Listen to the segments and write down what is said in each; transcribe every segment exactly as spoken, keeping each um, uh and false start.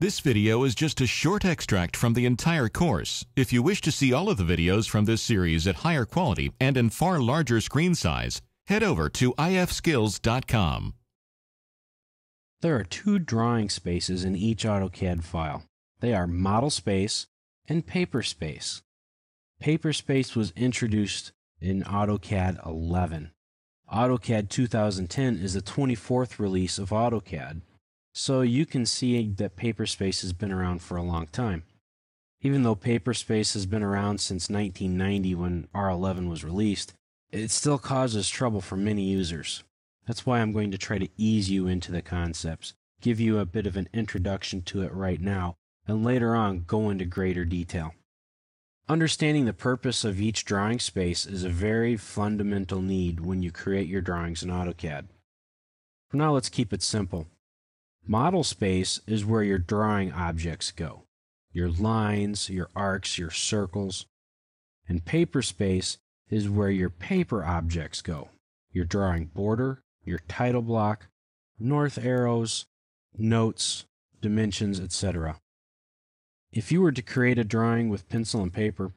This video is just a short extract from the entire course. If you wish to see all of the videos from this series at higher quality and in far larger screen size, head over to I F skills dot com. There are two drawing spaces in each AutoCAD file. They are model space and paper space. Paper space was introduced in AutoCAD eleven. AutoCAD twenty ten is the twenty-fourth release of AutoCAD, so you can see that paper space has been around for a long time. Even though paper space has been around since nineteen ninety when R eleven was released, it still causes trouble for many users. That's why I'm going to try to ease you into the concepts, give you a bit of an introduction to it right now, and later on go into greater detail. Understanding the purpose of each drawing space is a very fundamental need when you create your drawings in AutoCAD. For now, let's keep it simple. Model space is where your drawing objects go, your lines, your arcs, your circles. And paper space is where your paper objects go, your drawing border, your title block, north arrows, notes, dimensions, et cetera. If you were to create a drawing with pencil and paper,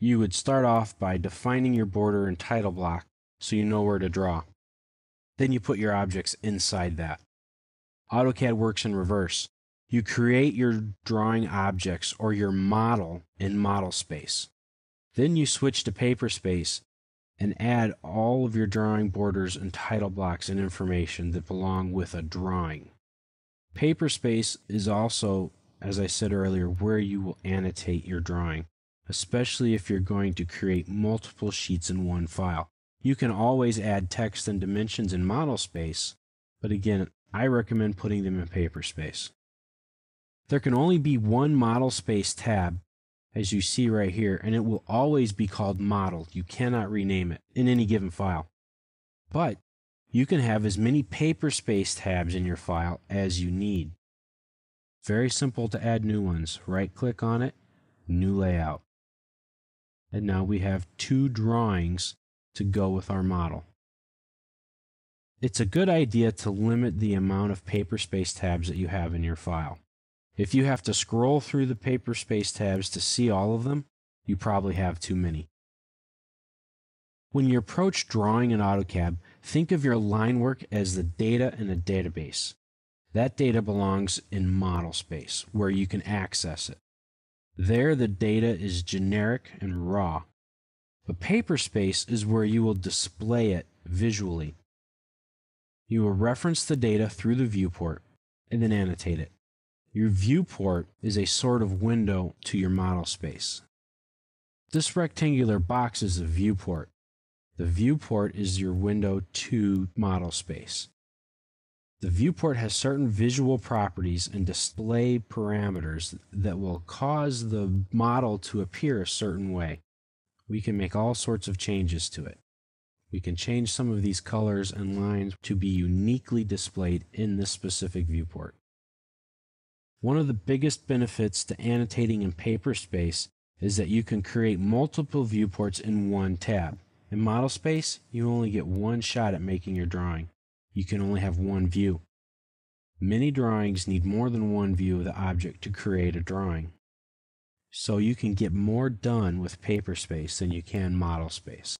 you would start off by defining your border and title block so you know where to draw. Then you put your objects inside that. AutoCAD works in reverse. You create your drawing objects or your model in model space. Then you switch to paper space and add all of your drawing borders and title blocks and information that belong with a drawing. Paper space is also, as I said earlier, where you will annotate your drawing, especially if you're going to create multiple sheets in one file. You can always add text and dimensions in model space, but again, I recommend putting them in paper space. There can only be one model space tab, as you see right here, and it will always be called model. You cannot rename it in any given file. But you can have as many paper space tabs in your file as you need. Very simple to add new ones. Right-click on it, new layout. And now we have two drawings to go with our model. It's a good idea to limit the amount of paper space tabs that you have in your file. If you have to scroll through the paper space tabs to see all of them, you probably have too many. When you approach drawing in AutoCAD, think of your line work as the data in a database. That data belongs in model space, where you can access it. There, the data is generic and raw. But paper space is where you will display it visually. You will reference the data through the viewport and then annotate it. Your viewport is a sort of window to your model space. This rectangular box is the viewport. The viewport is your window to model space. The viewport has certain visual properties and display parameters that will cause the model to appear a certain way. We can make all sorts of changes to it. We can change some of these colors and lines to be uniquely displayed in this specific viewport. One of the biggest benefits to annotating in paper space is that you can create multiple viewports in one tab. In model space, you only get one shot at making your drawing. You can only have one view. Many drawings need more than one view of the object to create a drawing. So you can get more done with paper space than you can model space.